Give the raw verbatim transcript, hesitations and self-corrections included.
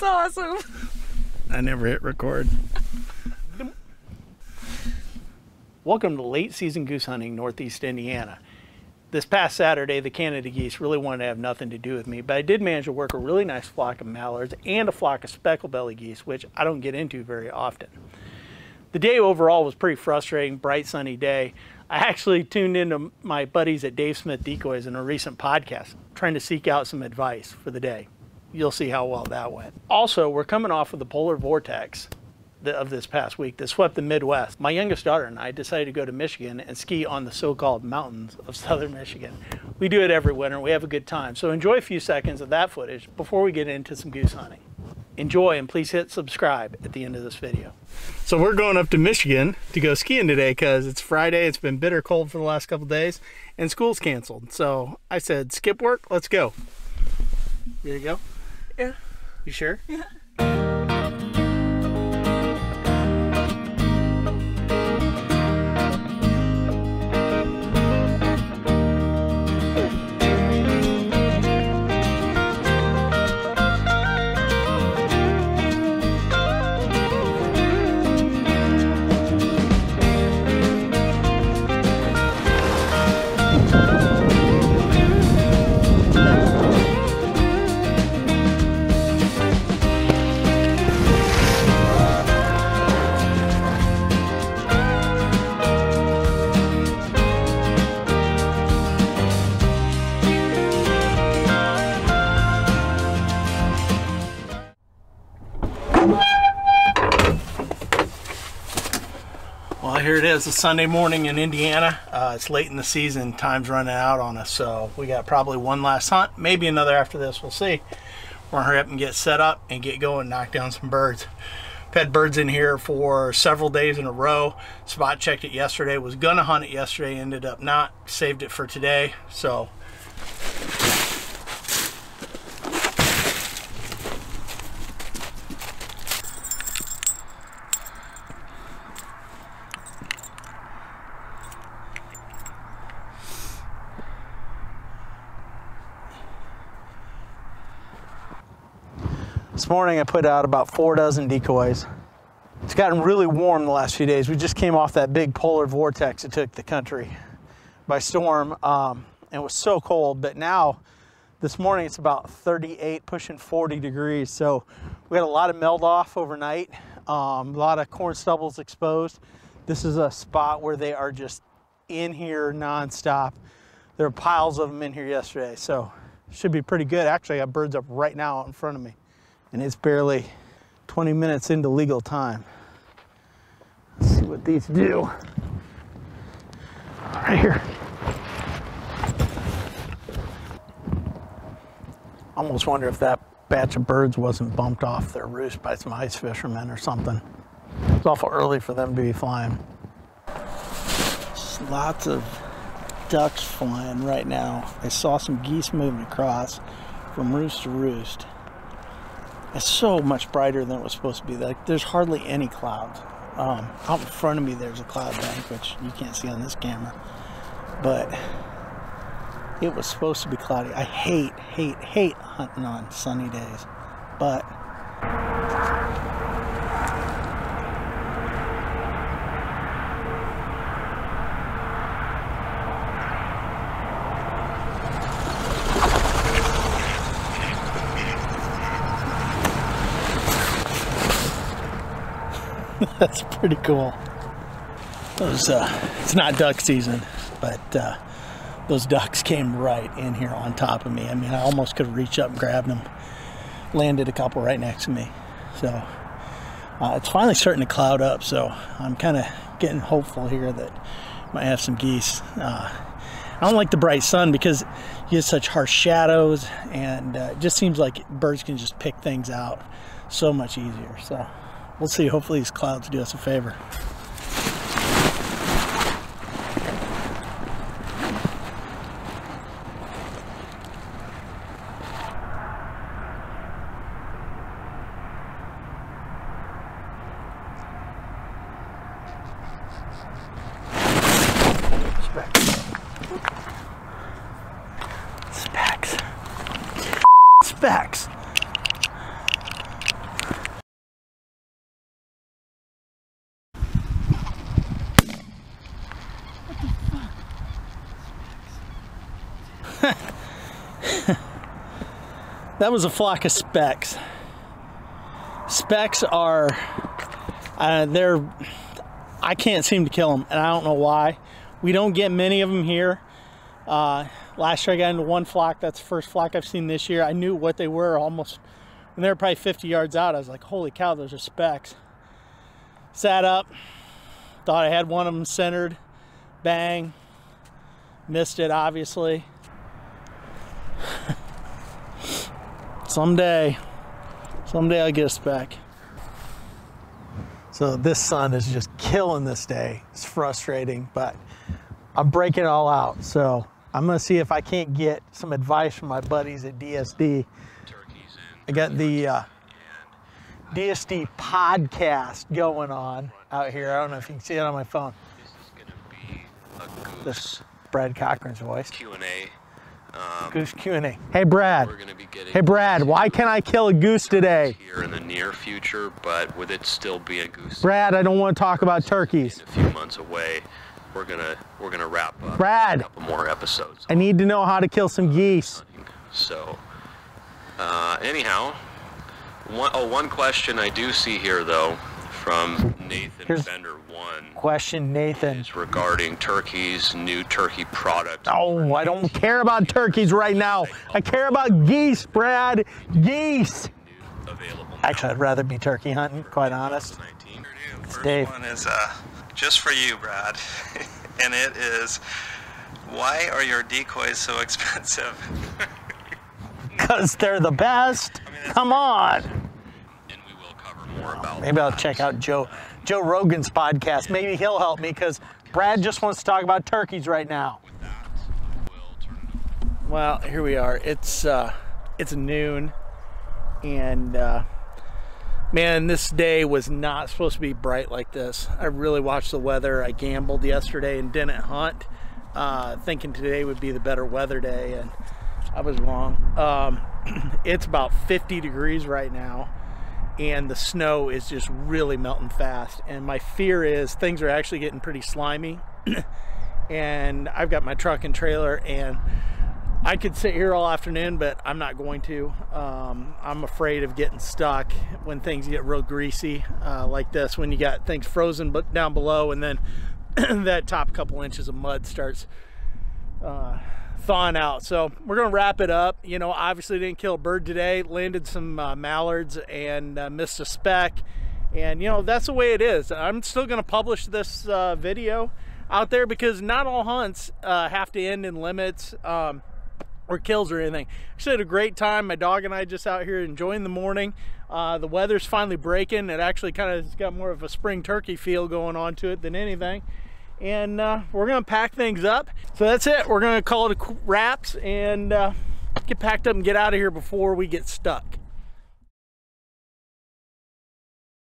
That's awesome. I never hit record. Welcome to late season goose hunting, Northeast Indiana. This past Saturday, the Canada geese really wanted to have nothing to do with me, but I did manage to work a really nice flock of mallards and a flock of speckle belly geese, which I don't get into very often. The day overall was pretty frustrating, bright sunny day. I actually tuned into my buddies at Dave Smith Decoys in a recent podcast, trying to seek out some advice for the day. You'll see how well that went. Also, we're coming off of the polar vortex of this past week that swept the Midwest. My youngest daughter and I decided to go to Michigan and ski on the so-called mountains of southern Michigan. We do it every winter, we have a good time. So enjoy a few seconds of that footage before we get into some goose hunting. Enjoy, and please hit subscribe at the end of this video. So we're going up to Michigan to go skiing today because it's Friday. It's been bitter cold for the last couple days and school's canceled. So I said, skip work, let's go. Ready to go? Yeah. You sure? Yeah. Here it is, a Sunday morning in Indiana. Uh, it's late in the season, time's running out on us, so we got probably one last hunt, maybe another after this, we'll see. We're gonna hurry up and get set up and get going, knock down some birds. I've had birds in here for several days in a row. Spot checked it yesterday, was gonna hunt it yesterday, ended up not, saved it for today, so. This morning I put out about four dozen decoys. It's gotten really warm the last few days. We just came off that big polar vortex that took the country by storm, um, and it was so cold. But now this morning it's about thirty-eight, pushing forty degrees. So we had a lot of melt off overnight, um, a lot of corn stubble's exposed. This is a spot where they are just in here nonstop. There were piles of them in here yesterday, so should be pretty good. Actually, I got birds up right now out in front of me. And it's barely twenty minutes into legal time. Let's see what these do. Right here. Almost wonder if that batch of birds wasn't bumped off their roost by some ice fishermen or something. It's awful early for them to be flying. There's lots of ducks flying right now. I saw some geese moving across from roost to roost. It's so much brighter than it was supposed to be. Like, there's hardly any clouds. Um, out in front of me, there's a cloud bank, which you can't see on this camera. But it was supposed to be cloudy. I hate, hate, hate hunting on sunny days. But that's pretty cool. Those, uh, it's not duck season, but uh, those ducks came right in here on top of me. I mean, I almost could reach up and grab them. Landed a couple right next to me. So uh, it's finally starting to cloud up, so I'm kind of getting hopeful here that I might have some geese. Uh, I don't like the bright sun because you get such harsh shadows, and uh, it just seems like birds can just pick things out so much easier. So. We'll see, hopefully these clouds do us a favor. Specks. Specks. Specks. That was a flock of specks. Specks are, uh, they're, I can't seem to kill them, and I don't know why. We don't get many of them here. Uh, last year I got into one flock. That's the first flock I've seen this year. I knew what they were almost, and they were probably fifty yards out. I was like, holy cow, those are specks. Sat up, thought I had one of them centered, bang, missed it obviously. Someday, someday I'll get a speck. So this sun is just killing this day. It's frustrating, but I'm breaking it all out. So I'm gonna see if I can't get some advice from my buddies at D S D. I got the uh, D S D podcast going on out here. I don't know if you can see it on my phone. This Brad Cochran's voice. Q and A. Um, goose Q and A. Hey Brad. We're gonna be getting hey Brad, why can't I kill a goose today? Here in the near future, but would it still be a goose? Brad, I don't want to talk about turkeys. In a few months away, we're gonna we're gonna wrap up. Brad, a couple more episodes. I need to know how to kill some geese. So, uh, anyhow, one oh one question I do see here though from Nathan Here's Bender One. Question Nathan is regarding turkeys, new turkey product. Oh, I don't care about turkeys right now. I care about geese, Brad. Geese. Actually, I'd rather be turkey hunting, quite honest. It's Dave. First one is uh, just for you, Brad, and it is, why are your decoys so expensive? Because they're the best. I mean, come on. About Maybe I'll check out Joe Joe Rogan's podcast. Maybe he'll help me because Brad just wants to talk about turkeys right now. Well, here we are. It's uh, it's noon, and uh, man, this day was not supposed to be bright like this. I really watched the weather. I gambled yesterday and didn't hunt, uh, thinking today would be the better weather day, and I was wrong. Um, it's about fifty degrees right now. And the snow is just really melting fast. And my fear is things are actually getting pretty slimy. And I've got my truck and trailer, and I could sit here all afternoon, but I'm not going to. Um, I'm afraid of getting stuck when things get real greasy uh, like this, when you got things frozen but down below, and then that top couple inches of mud starts uh, thawing out. So we're gonna wrap it up. You know, obviously didn't kill a bird today, landed some uh, mallards and uh, missed a speck, and you know, that's the way it is. I'm still gonna publish this uh, video out there because not all hunts uh, have to end in limits um, or kills or anything. Actually had a great time. My dog and I just out here enjoying the morning. Uh, the weather's finally breaking. It actually kind of got more of a spring turkey feel going on to it than anything. And uh, we're gonna pack things up. So that's it. We're gonna call it a wraps and uh, get packed up and get out of here before we get stuck.